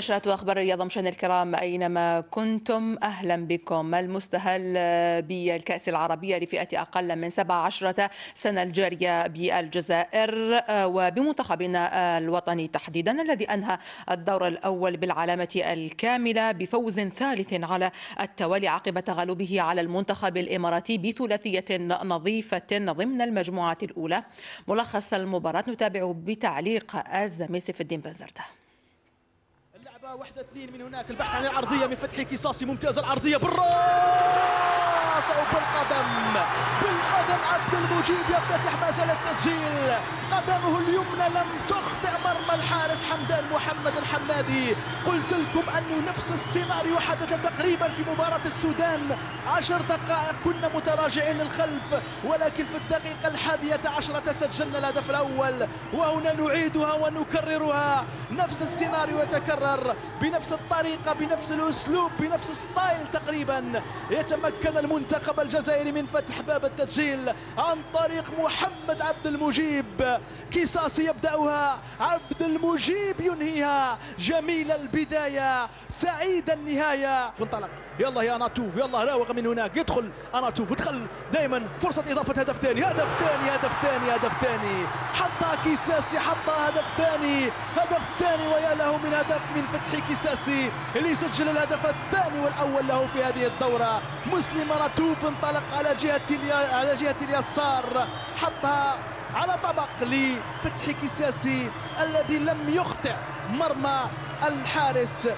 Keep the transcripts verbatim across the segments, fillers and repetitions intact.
نشرة أخبار الرياضة مشاهدينا الكرام أينما كنتم أهلا بكم. المستهل بالكأس العربية لفئة أقل من سبع عشرة سنة الجارية بالجزائر وبمنتخبنا الوطني تحديدا الذي أنهى الدور الأول بالعلامة الكاملة بفوز ثالث على التوالي عقب تغلبه على المنتخب الإماراتي بثلاثية نظيفة ضمن المجموعة الأولى. ملخص المباراة نتابعه بتعليق الزميل سيف الدين بنزرتة. واحدة اثنين من هناك البحث عن العرضية من فتحي كيساسي، ممتازة العرضية بالراس وبالقدم، بالقدم عبد المجيد يفتتح مجال التسجيل، قدمه اليمنى لم تخطئ مرمى الحارس حمدان محمد الحمادي. قلت لكم أنه نفس السيناريو حدث تقريبا في مباراة السودان، عشر دقائق كنا متراجعين للخلف ولكن في الدقيقة الحادية عشرة سجلنا الهدف الأول، وهنا نعيدها ونكررها، نفس السيناريو يتكرر بنفس الطريقة بنفس الأسلوب بنفس الستايل تقريبا. يتمكن المنتخب الجزائري من فتح باب التسجيل عن طريق محمد عبد المجيب، كيساسي يبدأها، عبد المجيب ينهيها، جميل البداية سعيد النهاية. انطلق يلا يا أناتوف، يلا راوغ من هناك، يدخل أناتوف، ادخل دائما، فرصة إضافة هدف ثاني، هدف ثاني هدف ثاني هدف ثاني، حطها كيساسي، حطها هدف ثاني هدف ثاني ويا له من هدف من فتحي كيساسي اللي سجل الهدف الثاني والأول له في هذه الدورة. مسلم راتوف انطلق على جهة على جهة اليسار، حطها على طبق لفتحي كيساسي الذي لم يخطئ مرمى الحارس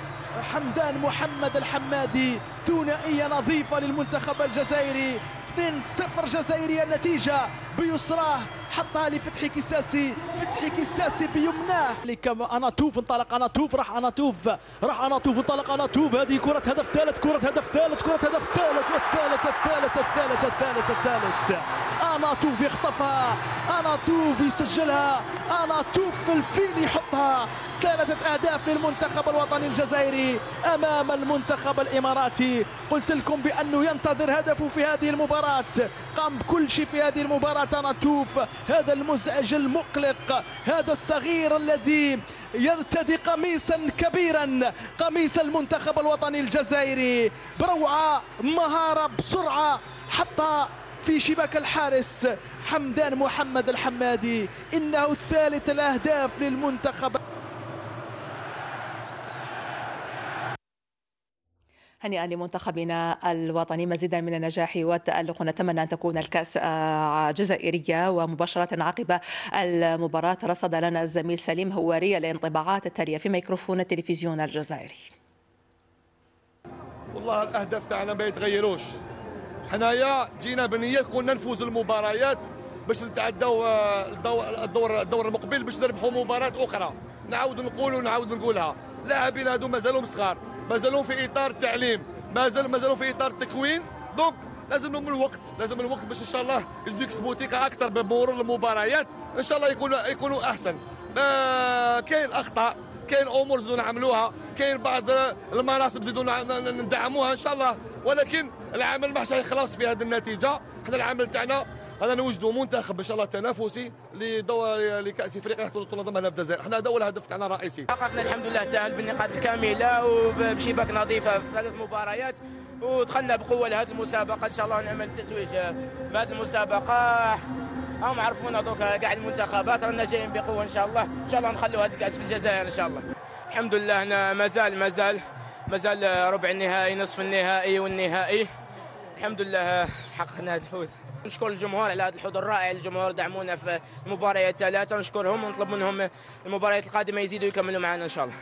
حمدان محمد الحمادي. ثنائية نظيفة للمنتخب الجزائري، اثنين صفر جزائرية النتيجة، بيسراه حطها لفتحي كيساسي، فتحي كيساسي بيمناه كما أناتوف انطلق أناتوف، راح أناتوف راح أناتوف انطلق أناتوف، هذه كرة هدف ثالث، كرة هدف ثالث، كرة هدف ثالث والثالث الثالث الثالث الثالث الثالث، أناتوف يخطفها، أناتوف يسجلها، أناتوف في الفيل يحطها. ثلاثة أهداف للمنتخب الوطني الجزائري أمام المنتخب الإماراتي. قلت لكم بأنه ينتظر هدفه في هذه المباراة، قام بكل شيء في هذه المباراة أناتوف، هذا المزعج المقلق، هذا الصغير الذي يرتدي قميصا كبيرا، قميص المنتخب الوطني الجزائري، بروعة مهارة بسرعة حطها في شباك الحارس حمدان محمد الحمادي. إنه ثالث الأهداف للمنتخب. هنيئا لمنتخبنا الوطني، مزيدا من النجاح والتألق، نتمنى أن تكون الكأس جزائرية. ومباشرة عقب المباراة رصد لنا الزميل سليم هواري الانطباعات التالية في ميكروفون التلفزيون الجزائري. والله الأهداف تاعنا ما يتغيروش، حنايا جينا بنية قلنا نفوز المباريات باش نتعداو الدور الدور المقبل باش نربحوا مباراة أخرى. نعاود نقول ونعاود نقولها، لاعبين هادو مازالهم صغار، مازالوا في اطار التعليم، مازال مازالوا في اطار التكوين، دونك لازمهم الوقت، لازم الوقت باش ان شاء الله يزيدوا يكسبوا ثقه اكثر بمرور المباريات، ان شاء الله يكونوا يكونوا احسن. آه كاين اخطاء، كاين امور زيدوا نعملوها، كاين بعض المناصب زيدوا ندعموها ان شاء الله، ولكن العمل ماش يخلص في هذه النتيجه. حنا العمل تاعنا هذا نوجدوا منتخب ان شاء الله تنافسي لدور لكاس افريقيا راح تنظمها في الجزائر، حنا هذا هو الهدف تاعنا الرئيسي. حققنا الحمد لله التاهل بالنقاط الكامله وبشباك نظيفه في ثلاث مباريات، ودخلنا بقوه لهذه المسابقه، ان شاء الله نامل التتويج بهذه المسابقه. هم عرفونا دوكا كاع المنتخبات، رانا جايين بقوه ان شاء الله، ان شاء الله نخلوا هذه الكاس في الجزائر ان شاء الله. الحمد لله انا مازال مازال مازال ربع النهائي، نصف النهائي والنهائي، الحمد لله حققنا هذا الفوز. نشكر الجمهور على هذا الحضور الرائع، الجمهور دعمونا في المباريات الثلاثة، نشكرهم ونطلب منهم المباريات القادمة يزيدوا يكملوا معنا إن شاء الله.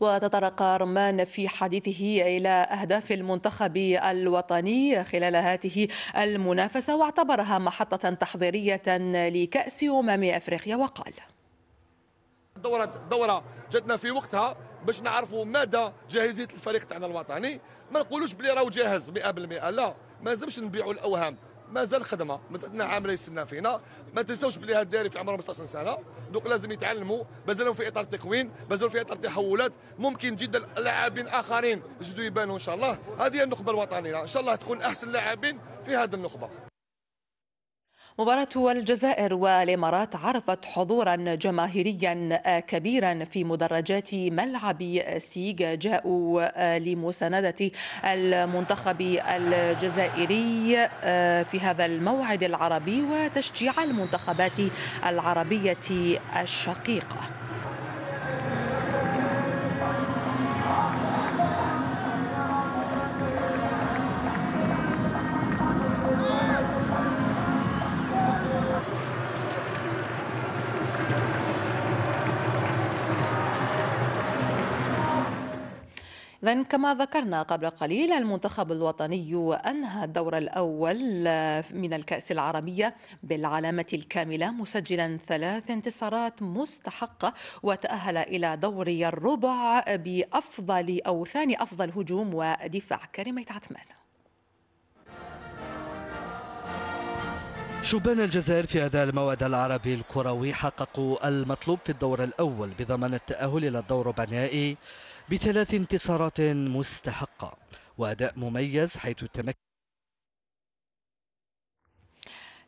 وتطرق رمان في حديثه إلى أهداف المنتخب الوطني خلال هذه المنافسة واعتبرها محطة تحضيرية لكأس أمم أفريقيا، وقال: دورة دورة جاتنا في وقتها باش نعرفوا مدى جاهزية الفريق تاعنا الوطني، ما نقولوش بلي راهو جاهز مئة بالمئة، لا، ما لازمش نبيعوا الأوهام، مازال خدمة، مازلنا عاملة يستنى فينا، ما تنساوش بلي هاد الدراري في عمرهم خمسطاش سنة، دوك لازم يتعلموا، مازالهم في إطار التكوين، مازالوا في إطار التحولات، ممكن جدا لاعبين آخرين يجدوا يبانوا إن شاء الله، هذه هي النخبة الوطنية، إن شاء الله تكون أحسن لاعبين في هذه النخبة. مباراة الجزائر والإمارات عرفت حضورا جماهيريا كبيرا في مدرجات ملعب سيج، جاءوا لمساندة المنتخب الجزائري في هذا الموعد العربي وتشجيع المنتخبات العربية الشقيقة. إذن كما ذكرنا قبل قليل، المنتخب الوطني أنهى الدور الأول من الكأس العربية بالعلامة الكاملة، مسجلا ثلاث انتصارات مستحقة، وتأهل إلى دوري الربع بأفضل أو ثاني أفضل هجوم ودفاع. كريمة عثمان. شبان الجزائر في هذا الموعد العربي الكروي حققوا المطلوب في الدور الأول بضمان التأهل إلى الدور الربع النهائي بثلاث انتصارات مستحقة وأداء مميز حيث تمكن.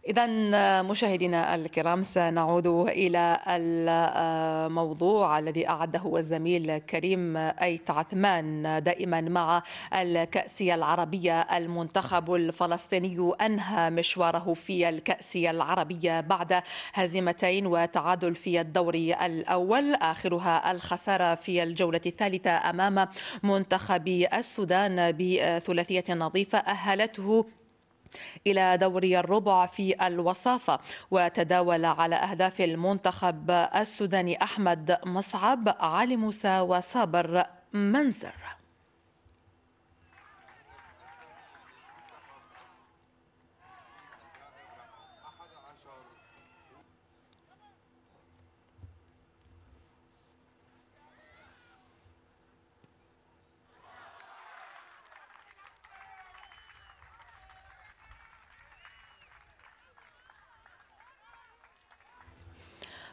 إذن مشاهدينا الكرام، سنعود إلى الموضوع الذي أعده الزميل كريم أيت عثمان. دائما مع الكأس العربية، المنتخب الفلسطيني أنهى مشواره في الكأس العربية بعد هزيمتين وتعادل في الدوري الأول، آخرها الخسارة في الجولة الثالثة أمام منتخب السودان بثلاثية نظيفة أهلته إلى دوري الربع في الوصافة. وتداول على أهداف المنتخب السوداني أحمد مصعب، علي موسى وصابر منزر.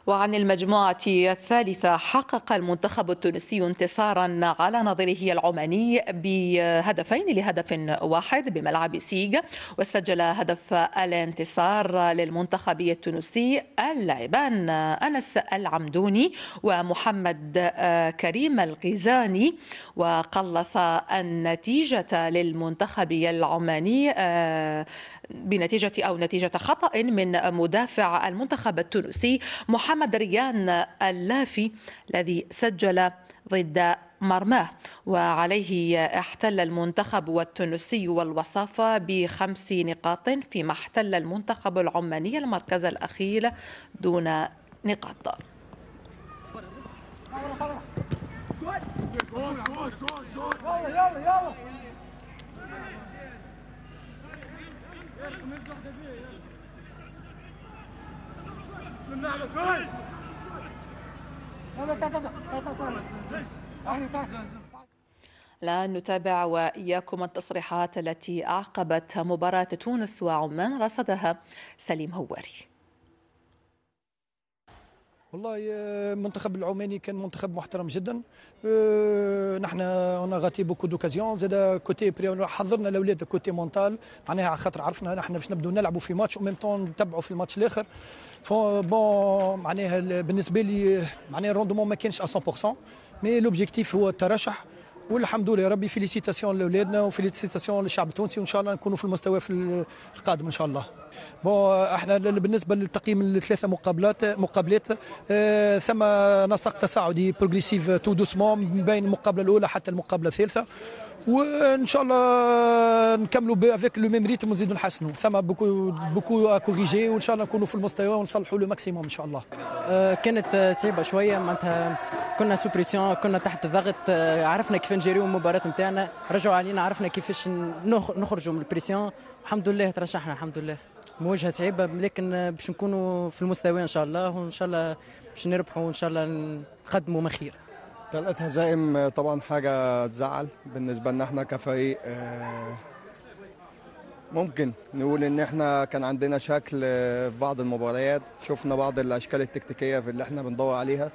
وعن المجموعة الثالثة، حقق المنتخب التونسي انتصارا على نظيره العماني بهدفين لهدف واحد بملعب سيج، وسجل هدف الانتصار للمنتخب التونسي اللاعبان أنس العمدوني ومحمد كريم القيزاني، وقلص النتيجة للمنتخب العماني بنتيجة أو نتيجة خطأ من مدافع المنتخب التونسي محمد مدريان اللافي الذي سجل ضد مرماه، وعليه احتل المنتخب والتونسي والوصافة بخمس نقاط، فيما احتل المنتخب العماني المركز الأخير دون نقاط. الآن نتابع وإياكم التصريحات التي أعقبت مباراة تونس وعمان، رصدها سليم هواري. والله المنتخب العماني كان منتخب محترم جدا. أه نحن انا غاتي بوكو دوكازيون زاد كوتي بري، حضرنا الاولاد كوتي مونتال معناها، على خاطر عرفنا نحن باش نبداو نلعبوا في ماتش وميم طون نتبعوا في الماتش الاخر. بون معناها بالنسبه لي معناها الروندمون ما كانش مية بالمية، مي لوبجيكتيف هو الترشح، والحمد لله يا ربي. فيليسيتاسيون لاولادنا وفيليسيتاسيون للشعب التونسي، وان شاء الله نكونوا في المستوى في القادم ان شاء الله. بون احنا بالنسبه للتقييم الثلاثه مقابلات مقابلات اه ثم نسق تصاعدي بروغريسيف تو دوسمون من بين المقابله الاولى حتى المقابله الثالثه، وان شاء الله نكملوا بافيك لو ميم ريتم ونزيدوا نحسنوا. ثم بوكو بوكو كوريجي، وان شاء الله نكونوا في المستوى ونصلحوا لو ماكسيموم ان شاء الله. كانت صعيبه شويه معناتها، كنا سو بريسيون، كنا تحت ضغط، عرفنا كيف نجريو المباراه نتاعنا، رجعوا علينا، عرفنا كيفاش نخرجوا من البريسيون. الحمد لله ترشحنا الحمد لله. مواجهه صعيبه لكن باش نكونوا في المستوى ان شاء الله، وان شاء الله باش نربحوا وان شاء الله نقدموا ما خير. ثلاث هزائم طبعا حاجه تزعل بالنسبه لنا احنا كفريق. ممكن نقول ان احنا كان عندنا شكل في بعض المباريات، شفنا بعض الاشكال التكتيكيه في اللي احنا بندور عليها.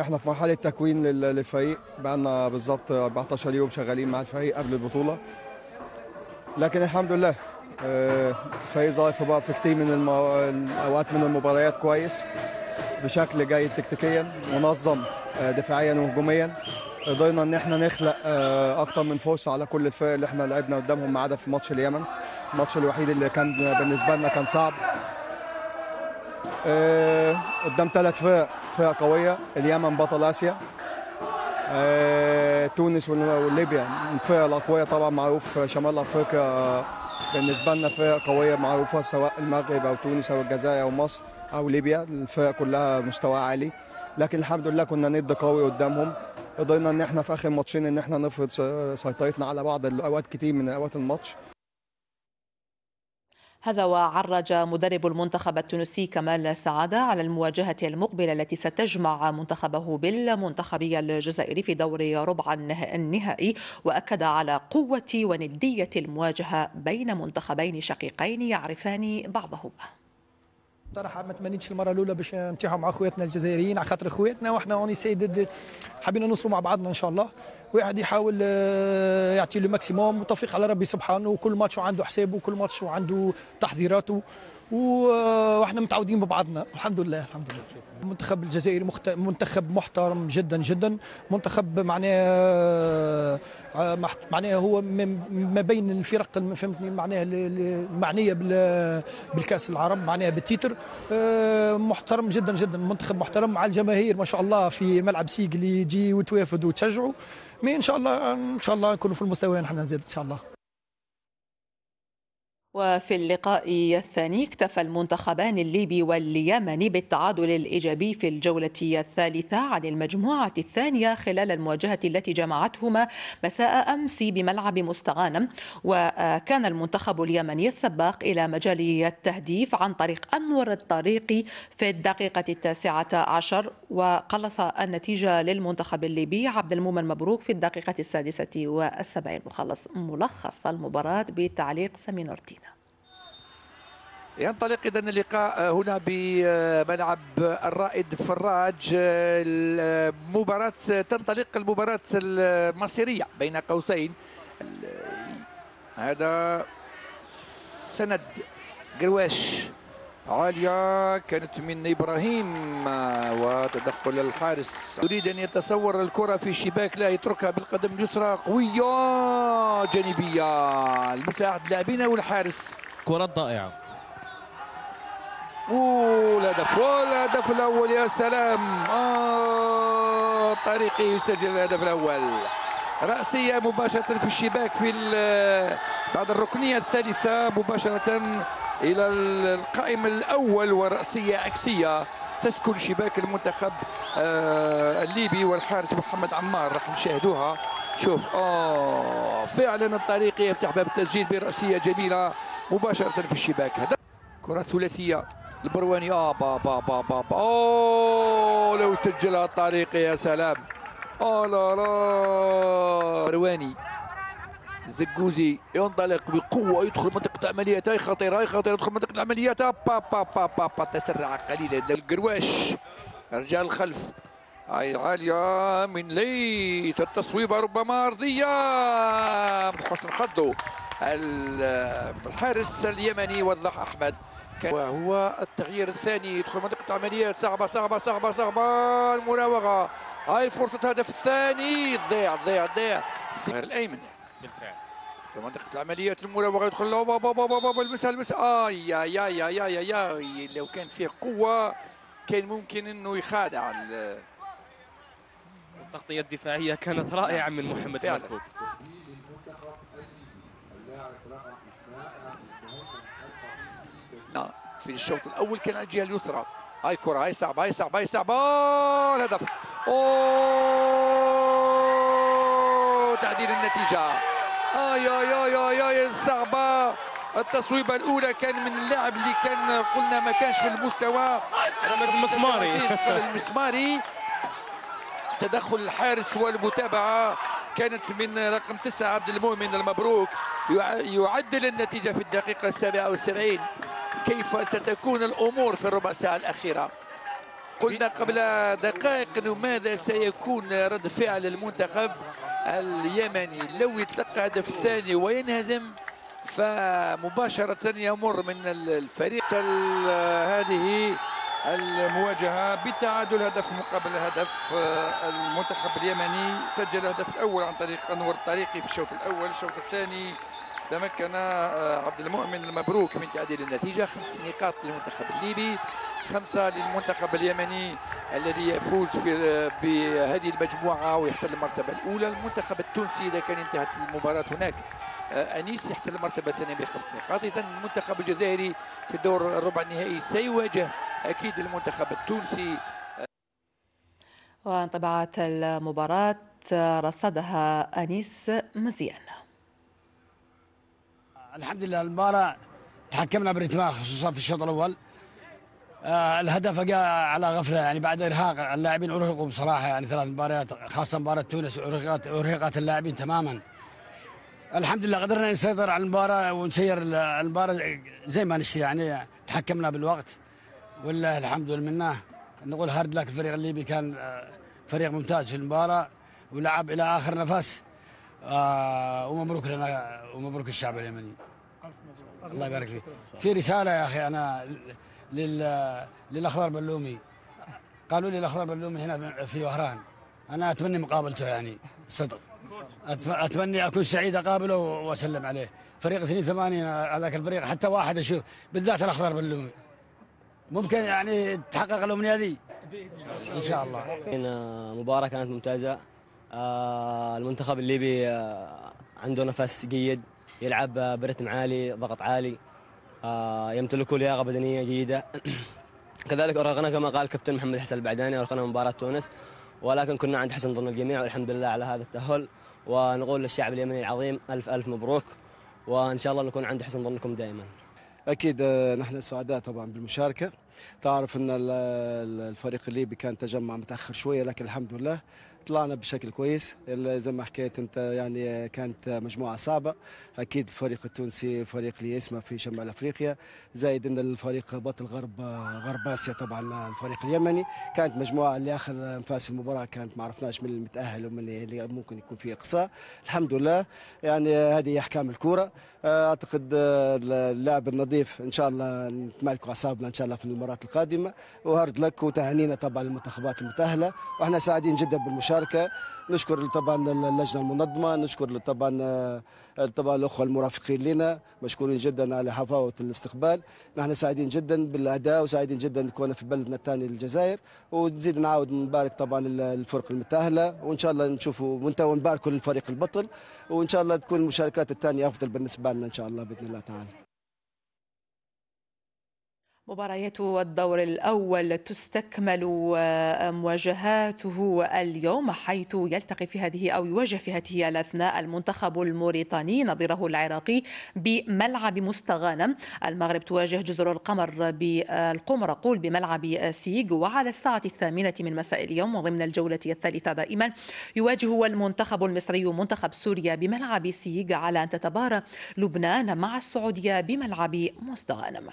احنا في مرحله تكوين للفريق، بقالنا بالظبط أربعة عشر يوم شغالين مع الفريق قبل البطوله، لكن الحمد لله الفريق ظهر بعض في كتير من الأوقات من المباريات كويس بشكل جيد تكتيكيا منظم دفاعيا وهجوميا. قدرنا ان احنا نخلق اكتر من فرصه على كل الفرق اللي احنا لعبنا قدامهم ما عدا في ماتش اليمن، الماتش الوحيد اللي كان بالنسبه لنا كان صعب. قدام ثلاث فرق فرق قويه، اليمن بطل اسيا، تونس وليبيا الفرق الاقوياء طبعا معروف، شمال افريقيا بالنسبه لنا فرق قويه معروفه سواء المغرب او تونس او الجزائر او مصر او ليبيا، الفرق كلها مستوى عالي، لكن الحمد لله كنا ند قوي قدامهم. قدرنا ان احنا في اخر ماتشين ان احنا نفرض سيطرتنا على بعض الاوقات كتير من اوقات الماتش. هذا وعرج مدرب المنتخب التونسي كمال سعادة على المواجهة المقبلة التي ستجمع منتخبه بالمنتخب الجزائري في دور ربع النهائي، وأكد على قوة وندية المواجهة بين منتخبين شقيقين يعرفان بعضهما. بصراحه ما تمنيتش المره الاولى باش نتيحوا مع خواتنا الجزائريين على خاطر خواتنا وحنا اوني سيد حابين نوصلوا مع بعضنا ان شاء الله، واحد يحاول يعطي له ماكسيموم وتوفيق على ربي سبحانه، وكل ماتش عنده حسابه وكل ماتش عنده تحضيراته واحنا متعودين ببعضنا الحمد لله. الحمد لله المنتخب الجزائري مخت... منتخب محترم جدا جدا، منتخب معناه معناه هو ما بين الفرق فهمتني معناه المعنيه بال... بالكاس العرب معناه بالتيتر، محترم جدا جدا، منتخب محترم مع الجماهير ما شاء الله في ملعب سيق اللي يجي وتوافد وتشجعوا، مي ان شاء الله ان شاء الله نكونوا في المستوى نحن نزيد ان شاء الله. وفي اللقاء الثاني اكتفى المنتخبان الليبي واليمني بالتعادل الإيجابي في الجولة الثالثة عن المجموعة الثانية خلال المواجهة التي جمعتهما مساء أمس بملعب مستغانم، وكان المنتخب اليمني السباق إلى مجال التهديف عن طريق أنور الطريقي في الدقيقة التاسعة عشر، وقلص النتيجة للمنتخب الليبي عبد المؤمن مبروك في الدقيقة السادسة والسبعين. مخلص ملخص المباراة بتعليق سمير أرتينا. ينطلق إذن اللقاء هنا بملعب الرائد فراج، المباراة تنطلق المباراة المصيرية بين قوسين، هذا سند قرواش عالية كانت من إبراهيم وتدخل الحارس، يريد أن يتصور الكرة في الشباك لا يتركها بالقدم اليسرى قوية جانبية لمساعد لاعبين والحارس، كرة ضائعة والهدف والهدف الأول. يا سلام آه طريقي يسجل الهدف الأول، رأسية مباشرة في الشباك في بعد الركنية الثالثة مباشرة إلى القائم الأول، ورأسية عكسية تسكن شباك المنتخب الليبي والحارس محمد عمار راح نشاهدوها. شوف آه فعلا الطريقي يفتح باب التسجيل برأسية جميلة مباشرة في الشباك، هذا كرة ثلاثية البرواني آه با با با با با آه لو سجلها الطريقي يا سلام آه لا لا برواني. الزقوزي ينطلق بقوه يدخل منطقه عملياته، هاي خطيره هاي خطيره يدخل منطقه عملياته با با با با با تسرع قليلا القرواش رجع الخلف، هاي عاليه من ليث التصويبه ربما ارضيه بحسن خطه الحارس اليمني وضح احمد، وهو التغيير الثاني يدخل منطقه عمليات صعبه صعبه صعبه صعبه المراوغه، هاي فرصه هدف الثاني ضيع ضيع ضيع السهر الايمن بالفعل في منطقة العمليات المراوغة يدخل له بابا بابا بابا المسها المسها آي يا يا يا يا يا لو كانت فيه قوة كان ممكن أنه يخادع. التغطية الدفاعية كانت رائعة من محمد مبروك. نعم في الشوط الأول كان على الجهة اليسرى، هاي كرة هاي صعبة هاي صعبة هاي صعبة الهدف أوه تعديل النتيجة. آه يا يا يا يا يا صعبة التصويبة الأولى كان من اللاعب اللي كان قلنا ما كانش في المستوى المسماري المسماري تدخل الحارس والمتابعة كانت من رقم تسعة عبد المؤمن المبروك، يعدل النتيجة في الدقيقة السابعة والسبعين. كيف ستكون الأمور في الربع ساعة الأخيرة؟ قلنا قبل دقائق أنه ماذا سيكون رد فعل المنتخب اليمني لو يتلقى هدف ثاني وينهزم فمباشرة يمر من الفريق هذه المواجهة بالتعادل هدف مقابل هدف. المنتخب اليمني سجل الهدف الأول عن طريق أنور الطريقي في الشوط الأول. الشوط الثاني تمكن عبد المؤمن المبروك من تعديل النتيجة، خمس نقاط للمنتخب الليبي، خمسة للمنتخب اليمني الذي يفوز في بهذه المجموعة ويحتل المرتبة الأولى. المنتخب التونسي إذا كان انتهت المباراة هناك أنيس يحتل المرتبة الثانية بخمس نقاط. إذا المنتخب الجزائري في الدور الربع النهائي سيواجه أكيد المنتخب التونسي. وانطباعات المباراة رصدها أنيس مزيان. الحمد لله المباراة تحكمنا برتمها خصوصا في الشوط الأول. آه الهدف جاء على غفلة يعني بعد إرهاق اللاعبين، أرهقوا بصراحة يعني ثلاث مباريات خاصة مباراة تونس أرهقت أرهقت اللاعبين تماما. الحمد لله قدرنا نسيطر على المباراة ونسير المباراة زي ما نشتي يعني، تحكمنا بالوقت والله الحمد والمنه. نقول هارد لك الفريق الليبي كان فريق ممتاز في المباراة ولعب إلى آخر نفس. آه ومبروك لنا ومبروك الشعب اليمني. الله يبارك فيك. في رسالة يا أخي أنا لل للأخضر بلومي، قالوا لي الأخضر بلومي هنا في وهران، أنا أتمنى مقابلته يعني صدق، أتمنى أكون سعيد أقابله وأسلم عليه. فريق اثنين وثمانين هذاك الفريق حتى واحد أشوف بالذات الأخضر بلومي ممكن يعني تحقق الأمنية هذه إن شاء الله. مباراة كانت ممتازة. آه المنتخب الليبي آه عنده نفس جيد، يلعب برتم عالي، ضغط عالي، آه يمتلكوا لياقه بدنيه جيده. كذلك ارهقنا كما قال الكابتن محمد حسن البعداني، ارهقنا مباراه تونس، ولكن كنا عند حسن ظن الجميع والحمد لله على هذا التاهل. ونقول للشعب اليمني العظيم الف الف مبروك، وان شاء الله نكون عند حسن ظنكم دائما. اكيد نحن سعداء طبعا بالمشاركه. تعرف ان الفريق الليبي كان تجمع متاخر شويه، لكن الحمد لله طلعنا بشكل كويس زي ما حكيت انت يعني. كانت مجموعه صعبه اكيد، الفريق التونسي فريق اللي يسمى في شمال افريقيا، زائد ان الفريق بطل غرب غرب اسيا طبعا الفريق اليمني. كانت مجموعه اللي اخر انفاس المباراه كانت ما عرفناش من المتاهل ومن اللي ممكن يكون فيه اقصاء. الحمد لله يعني هذه احكام الكوره. اعتقد اللاعب النظيف ان شاء الله نتمالكوا اعصابنا ان شاء الله في المباراه القادمه. وهارد لك وتهانينا طبعا للمنتخبات المتاهله، واحنا سعيدين جدا بالمشاركه. نشكر طبعا اللجنه المنظمه، نشكر طبعا طبعا الاخوه المرافقين لنا، مشكورين جدا على حفاوه الاستقبال. نحن سعيدين جدا بالاداء وسعيدين جدا كوننا في بلدنا الثاني الجزائر. ونزيد نعاود نبارك طبعا الفرق المتاهله، وان شاء الله نشوفوا وانت ونباركوا للفريق البطل، وان شاء الله تكون المشاركات الثانيه افضل بالنسبه لنا ان شاء الله باذن الله تعالى. مباريات الدور الأول تستكمل مواجهاته اليوم، حيث يلتقي في هذه أو يواجه في هذه الأثناء المنتخب الموريتاني نظيره العراقي بملعب مستغانم. المغرب تواجه جزر القمر بالقمرقول بملعب سيج. وعلى الساعة الثامنة من مساء اليوم وضمن الجولة الثالثة دائما يواجه المنتخب المصري منتخب سوريا بملعب سيج، على أن تتبارى لبنان مع السعودية بملعب مستغانم.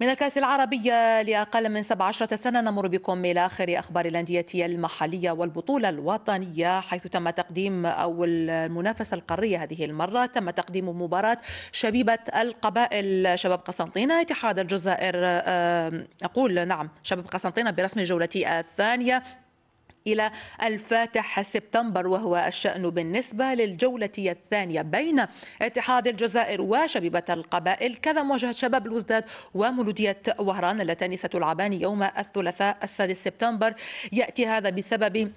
من الكأس العربية لأقل من سبع عشرة سنة نمر بكم إلى آخر أخبار الأندية المحلية والبطولة الوطنية، حيث تم تقديم أو المنافسة القارية هذه المرة. تم تقديم مباراة شبيبة القبائل شباب قسنطينة اتحاد الجزائر أقول نعم شباب قسنطينة برسم الجولة الثانية إلى الفاتح سبتمبر، وهو الشأن بالنسبة للجولة الثانية بين اتحاد الجزائر وشبيبة القبائل. كذا مواجهة شباب الوزداد ومولودية وهران اللتان ستلعبان يوم الثلاثاء السادس سبتمبر. يأتي هذا بسبب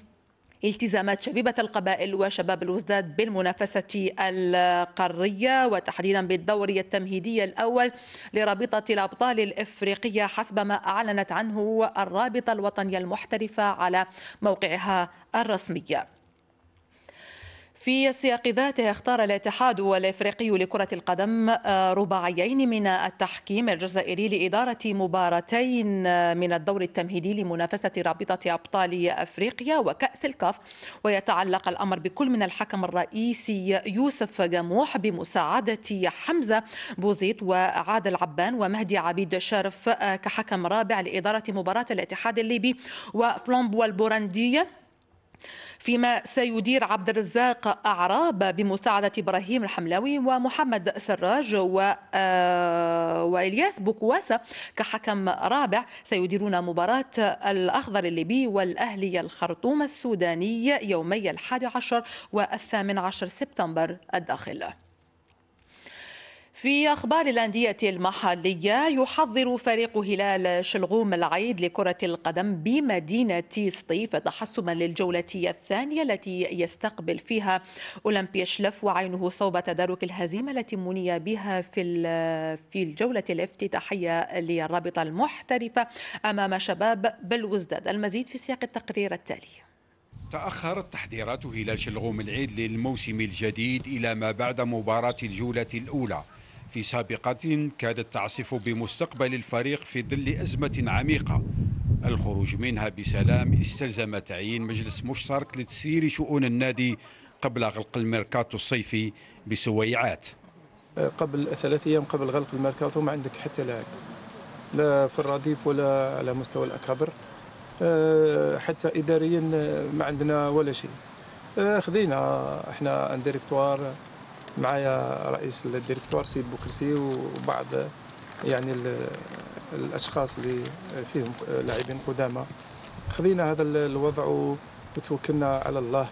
التزامات شبيبة القبائل وشباب الوزداد بالمنافسة القارية، وتحديدا بالدور التمهيدي الأول لرابطة الأبطال الإفريقية، حسب ما أعلنت عنه الرابطة الوطنية المحترفة على موقعها الرسمي. في سياق ذاته اختار الاتحاد الافريقي لكرة القدم رباعيين من التحكيم الجزائري لإدارة مباراتين من الدور التمهيدي لمنافسة رابطة أبطال أفريقيا وكأس الكاف، ويتعلق الأمر بكل من الحكم الرئيسي يوسف جموح بمساعدة حمزه بوزيت وعادل عبان ومهدي عبيد شرف كحكم رابع لإدارة مباراة الاتحاد الليبي وفلامبو البورندية فيما سيدير عبد الرزاق أعراب بمساعدة إبراهيم الحملاوي ومحمد سراج و... وإلياس بوكواسة كحكم رابع، سيديرون مباراة الأخضر الليبي والأهلي الخرطوم السوداني يومي الحادي عشر والثامن عشر سبتمبر الداخل. في أخبار الأندية المحلية، يحضر فريق هلال شلغوم العيد لكرة القدم بمدينة سطيف تحسما للجولة الثانية التي يستقبل فيها أولمبيا شلف وعينه صوب تدارك الهزيمة التي مني بها في في الجولة الافتتاحية للرابطة المحترفة أمام شباب بلوزداد. المزيد في سياق التقرير التالي. تأخرت تحضيرات هلال شلغوم العيد للموسم الجديد إلى ما بعد مباراة الجولة الأولى في سابقة كادت تعصف بمستقبل الفريق في ظل أزمة عميقة الخروج منها بسلام استلزم تعيين مجلس مشترك لتسيير شؤون النادي قبل غلق الميركاتو الصيفي بسويعات. قبل ثلاث أيام قبل غلق الميركاتو ما عندك حتى لاعب لا في الرديف ولا على مستوى الأكابر، حتى إداريا ما عندنا ولا شيء. خذينا احنا الديريكتوار، معايا رئيس الديريكتوار سيد بوكريسي وبعض يعني الاشخاص اللي فيهم لاعبين قدامى. خذينا هذا الوضع وتوكلنا على الله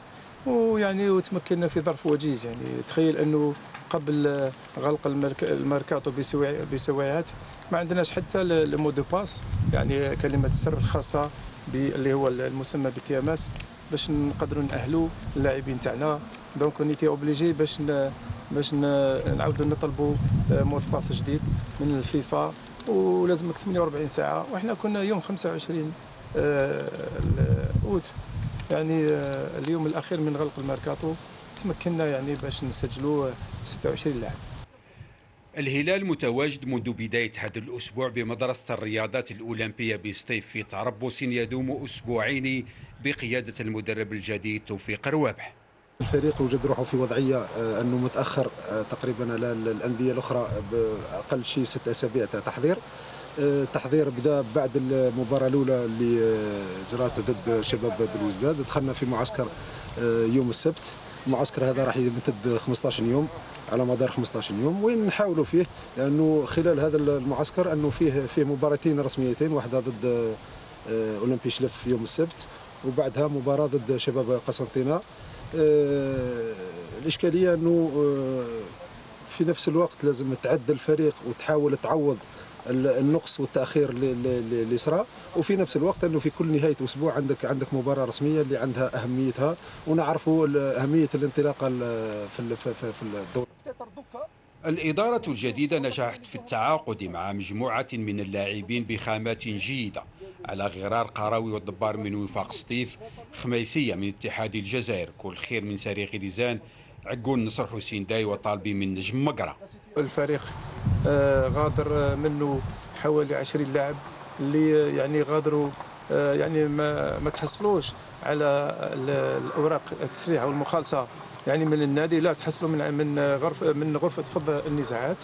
ويعني وتمكنا في ظرف وجيز. يعني تخيل انه قبل غلق الميركاتو بسويعات ما عندناش حتى المو دو باس، يعني كلمه السر الخاصه اللي هو المسمى بالتياماس باش نقدروا ناهلوا اللاعبين تاعنا. دونك نيتي اوبليجي باش باش نعاودوا نطلبوا مود باس جديد من الفيفا ولازمك ثمانية وأربعين ساعه وحنا كنا يوم خمسة وعشرين اوت، يعني اليوم الاخير من غلق الميركاتو تمكنا يعني باش نسجلوا ستة وعشرين لاعب. الهلال متواجد منذ بداية هذا الأسبوع بمدرسة الرياضات الأولمبية بسطيف في تربص يدوم أسبوعين بقيادة المدرب الجديد توفيق روابح. الفريق وجد روحه في وضعية أنه متأخر تقريبا على الأندية الأخرى بأقل شيء ست أسابيع تحضير. التحضير بدأ بعد المباراة الأولى اللي جرات ضد شباب بلوزداد، دخلنا في معسكر يوم السبت. المعسكر هذا راح يمتد خمسة عشر يوم، على مدار خمسة عشر يوم، وين نحاولوا فيه لانه خلال هذا المعسكر انه فيه فيه مباراتين رسميتين، واحده ضد اولمبي شلف يوم السبت وبعدها مباراه ضد شباب قسنطينه. الاشكاليه انه في نفس الوقت لازم تعدل الفريق وتحاول تعوض النقص والتاخير اللي صرا، وفي نفس الوقت انه في كل نهايه اسبوع عندك عندك مباراه رسميه اللي عندها اهميتها ونعرفوا اهميه الانطلاق في في الدوري. الاداره الجديده نجحت في التعاقد مع مجموعه من اللاعبين بخامات جيده على غرار قراوي والضبار من وفاق سطيف، خميسيه من اتحاد الجزائر، كل خير من سريق ليزان، عقول نصر حسين داي وطالبي من نجم مقرة. الفريق غادر منه حوالي عشرين لاعب اللي يعني غادروا يعني ما, ما تحصلوش على الاوراق التسريح والمخالصه يعني من النادي، لا تحصلوا من من غرفه من غرفه فض النزاعات.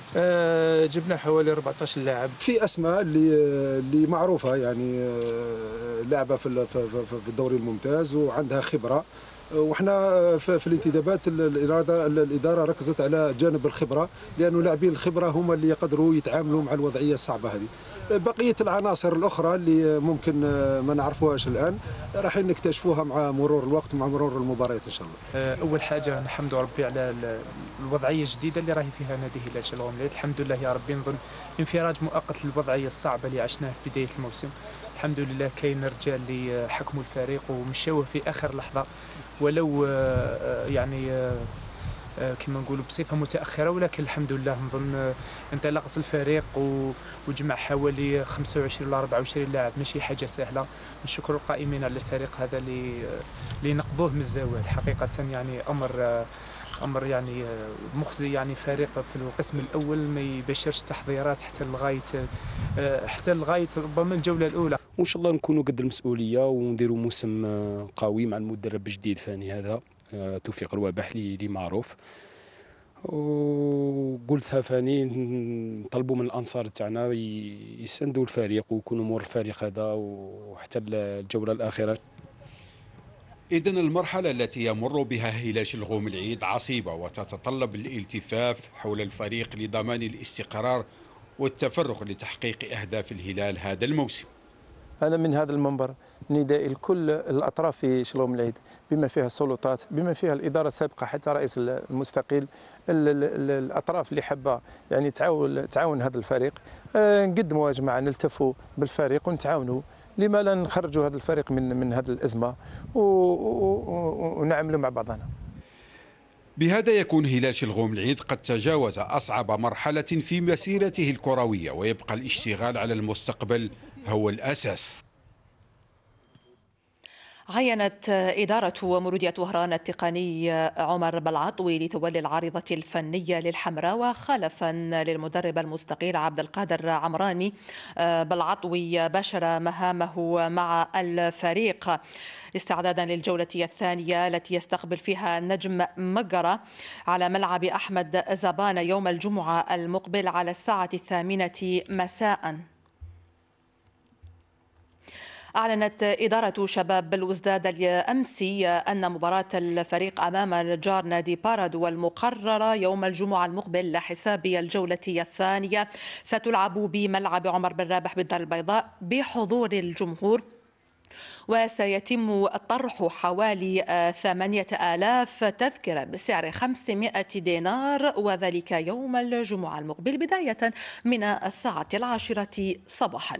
أه جبنا حوالي أربعة عشر لاعب في اسماء اللي اللي معروفه يعني لاعبه في في الدوري الممتاز وعندها خبره، وحنا في الانتدابات الاداره ركزت على جانب الخبره لانه لاعبين الخبره هما اللي يقدروا يتعاملوا مع الوضعيه الصعبه هذه. بقيه العناصر الاخرى اللي ممكن ما نعرفوهاش الان راح نكتشفوها مع مرور الوقت مع مرور المباريات ان شاء الله. اول حاجه نحمد ربي على الوضعيه الجديده اللي راهي فيها نادي هلال شلغوم، الحمد لله يا ربي. نظن انفراج مؤقت للوضعيه الصعبه اللي عشناها في بدايه الموسم، الحمد لله كاين رجال اللي حكموا الفريق ومشاوه في اخر لحظه، ولو يعني كما نقولوا بصفه متاخره، ولكن الحمد لله نظن انطلقت الفريق وجمع حوالي خمسة وعشرين ولا أربعة وعشرين لاعب، ماشي حاجه سهله. نشكر القائمين على الفريق هذا اللي اللي نقضوه من الزوال حقيقه، يعني امر امر يعني مخزي، يعني فريق في القسم الاول ما يباشرش التحضيرات حتى لغايه حتى لغايه ربما الجوله الاولى. وان شاء الله نكونوا قد المسؤوليه ونديروا موسم قوي مع المدرب الجديد فاني هذا توفيق روابح لي معروف. وقلتها فاني نطلبوا من الانصار تاعنا يساندوا الفريق ويكونوا مور الفريق هذا وحتى الجوله الاخيره. إذن المرحلة التي يمر بها هلال شلغوم العيد عصيبة وتتطلب الالتفاف حول الفريق لضمان الاستقرار والتفرغ لتحقيق أهداف الهلال هذا الموسم. أنا من هذا المنبر ندائي لكل الأطراف في شلغوم العيد، بما فيها السلطات، بما فيها الإدارة السابقة حتى رئيس المستقيل، الأطراف اللي حابة يعني تعاون تعاون هذا الفريق، نقدموا يا جماعة، نلتفوا بالفريق ونتعاونوا. لما لا نخرجوا هذا الفريق من من هذه الأزمة ونعملوا مع بعضنا. بهذا يكون هلال شلغوم العيد قد تجاوز أصعب مرحلة في مسيرته الكروية، ويبقى الاشتغال على المستقبل هو الأساس. عينت إدارة ومولودية وهران التقني عمر بلعطوي لتولي العارضة الفنية للحمراوة خلفا للمدرب المستقيل عبد القادر عمراني. بلعطوي باشر مهامه مع الفريق استعدادا للجولة الثانية التي يستقبل فيها نجم مقرة على ملعب أحمد زبان يوم الجمعة المقبل على الساعة الثامنة مساءً. أعلنت إدارة شباب الوزداد الأمس أن مباراة الفريق أمام الجار نادي بارادو المقررة يوم الجمعة المقبل لحساب الجولة الثانية ستلعب بملعب عمر بن رابح بالدار البيضاء بحضور الجمهور، وسيتم طرح حوالي ثمانية آلاف تذكرة بسعر خمسمائة دينار، وذلك يوم الجمعة المقبل بداية من الساعة العاشرة صباحاً.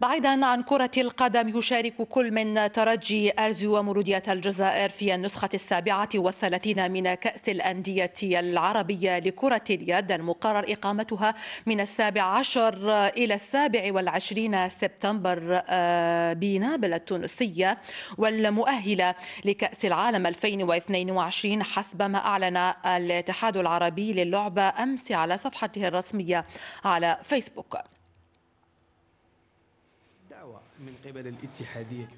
بعيدا عن كرة القدم، يشارك كل من ترجي أرزو ومولودية الجزائر في النسخة السابعة والثلاثين من كأس الأندية العربية لكرة اليد المقرر إقامتها من السابع عشر إلى السابع والعشرين سبتمبر بنابل التونسية، والمؤهلة لكأس العالم ألفين واثنين وعشرين حسب ما أعلن الاتحاد العربي للعبة أمس على صفحته الرسمية على فيسبوك. من قبل الاتحادية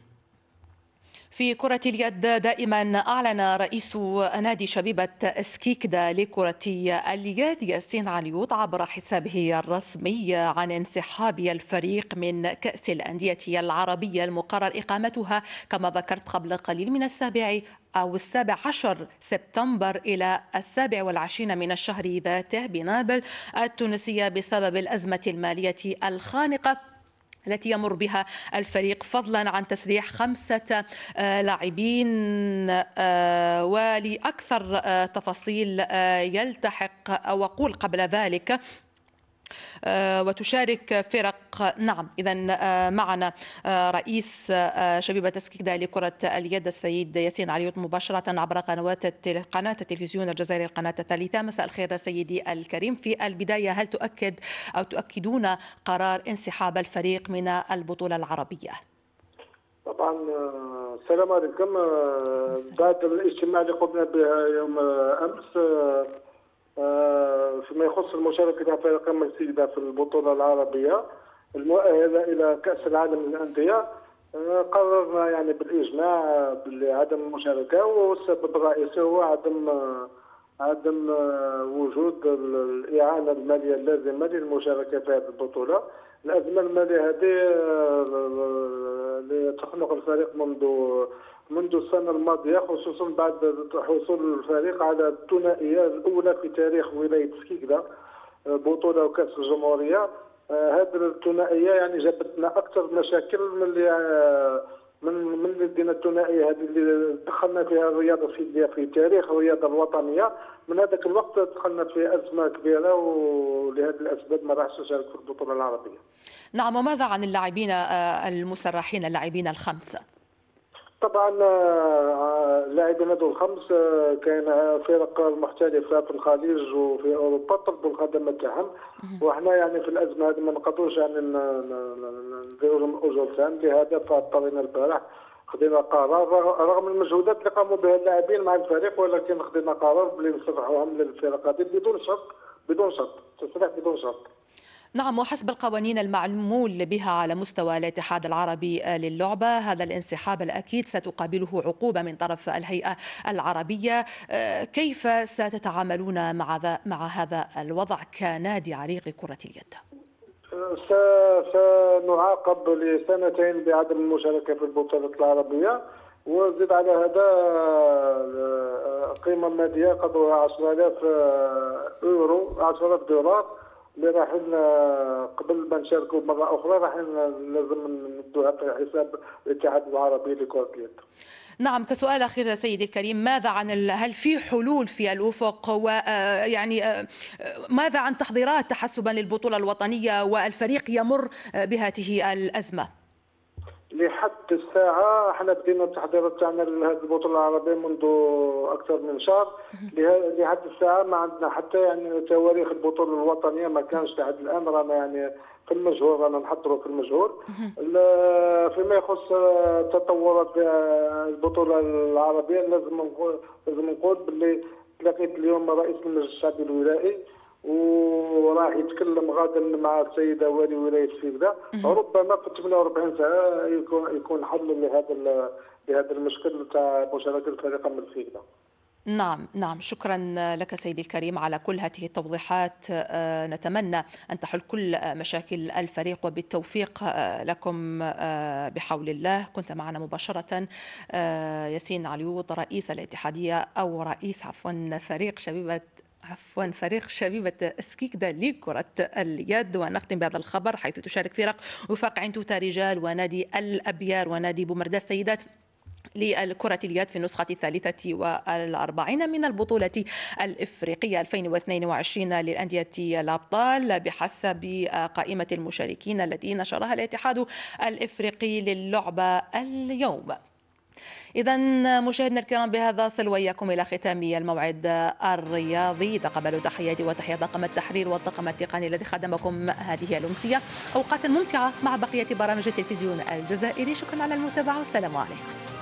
في كرة اليد دائما، أعلن رئيس نادي شبيبة سكيكدا لكرة اليد ياسين عليوة عبر حسابه الرسمي عن انسحاب الفريق من كأس الأندية العربية المقرر إقامتها كما ذكرت قبل قليل من السابع أو السابع عشر سبتمبر إلى السابع والعشرين من الشهر ذاته بنابل التونسية بسبب الأزمة المالية الخانقة التي يمر بها الفريق، فضلا عن تسريح خمسة لاعبين. ولأكثر تفاصيل يلتحق وقول قبل ذلك وتشارك فرق. نعم، إذا معنا رئيس شبيبة سكيكدا لكرة اليد السيد ياسين عليوة مباشرة عبر قنوات قناة التلفزيون الجزائري القناة الثالثة. مساء الخير سيدي الكريم. في البداية، هل تؤكد أو تؤكدون قرار انسحاب الفريق من البطولة العربية؟ طبعا السلام عليكم. بعد الاجتماع اللي قمنا به يوم أمس فيما يخص المشاركة فريق مرسيدة في البطولة العربية المؤهلة إلى كأس العالم للأندية، قررنا يعني بالإجماع بعدم المشاركة، والسبب الرئيسي هو عدم عدم وجود الإعانة المالية اللازمة للمشاركة في هذه البطولة. الأزمة المالية هذه لتخنق الفريق منذ منذ السنة الماضية، خصوصا بعد حصول الفريق على الثنائية الأولى في تاريخ ولاية سكيكدا، بطولة وكأس الجمهورية. هذه الثنائية يعني جابتنا أكثر مشاكل من اللي من من لدينا الثنائية هذه اللي دخلنا فيها الرياضة في في تاريخ الرياضة الوطنية. من هذاك الوقت دخلنا في أزمة كبيرة، ولهذه الأسباب ما راحش نشارك في البطولة العربية. نعم، وماذا عن اللاعبين المسرحين، اللاعبين الخمسة؟ طبعا لاعبين هذو الخمس كان فرق محترفه في الخليج وفي اوروبا طلبوا الخدمه تاعهم، وحنا يعني في الازمه هذه ما نقدروش يعني نديروا لهم اجور تام، لهذا فاضطرينا البارح خدينا قرار رغم المجهودات اللي قاموا بها اللاعبين مع الفريق، ولكن خدينا قرار بلي نصرحوهم للفرق هذه بدون شرط بدون شرط تصريح بدون شرط. نعم، وحسب القوانين المعمول بها على مستوى الاتحاد العربي للعبة، هذا الانسحاب الأكيد ستقابله عقوبة من طرف الهيئة العربية. كيف ستتعاملون مع مع هذا الوضع كنادي عريق كرة اليد؟ سنعاقب لسنتين بعدم المشاركة في البطولات العربية، وزيد على هذا قيمة مادية قدرها عشرة آلاف يورو عشرة آلاف دولار اللي راح قبل ما نشاركوا مره اخرى راح لازم ندوها في حساب الاتحاد العربي لكره اليد. نعم، كسؤال اخير سيدي الكريم، ماذا عن ال... هل في حلول في الافق، ويعني ماذا عن تحضيرات تحسبا للبطوله الوطنيه والفريق يمر بهذه الازمه؟ لحد الساعه احنا بدينا التحضيرات تاعنا لهذه البطوله العربيه منذ اكثر من شهر، لحد الساعه ما عندنا حتى يعني تواريخ البطوله الوطنيه ما كانش لحد الان، رانا يعني في المجهول، رانا نحضروا في المجهول. فيما يخص تطورات البطوله العربيه لازم نقول لازم نقول باللي تلاقيت اليوم رئيس المجلس الشعبي الولائي وراح يتكلم غدا مع السيده والي ولايه السيده، ربما في ثمانية وأربعين ساعة يكون يكون حل لهذا لهذا المشكل تاع مشاركه الفريق من السيده. نعم نعم، شكرا لك سيدي الكريم على كل هذه التوضيحات، نتمنى أن تحل كل مشاكل الفريق وبالتوفيق لكم بحول الله. كنت معنا مباشرة ياسين عليوة رئيس الاتحادية أو رئيس عفوا فريق شبيبة عفوا فريق شبيبة سكيكدا لكرة اليد. ونختم بهذا الخبر حيث تشارك فرق وفاق عنتوتا رجال ونادي الأبيار ونادي بومرداس السيدات لكرة اليد في النسخة الثالثة والأربعين من البطولة الإفريقية ألفين واثنين وعشرين للأندية الأبطال بحسب قائمة المشاركين التي نشرها الاتحاد الإفريقي للعبة اليوم. إذا مشاهدينا الكرام، بهذا صل وإياكم إلى ختام الموعد الرياضي. تقبلوا تحياتي وتحيات طاقم التحرير والطاقم التقني الذي خدمكم هذه الأمسية. أوقات ممتعة مع بقية برامج التلفزيون الجزائري. شكرا على المتابعة والسلام عليكم.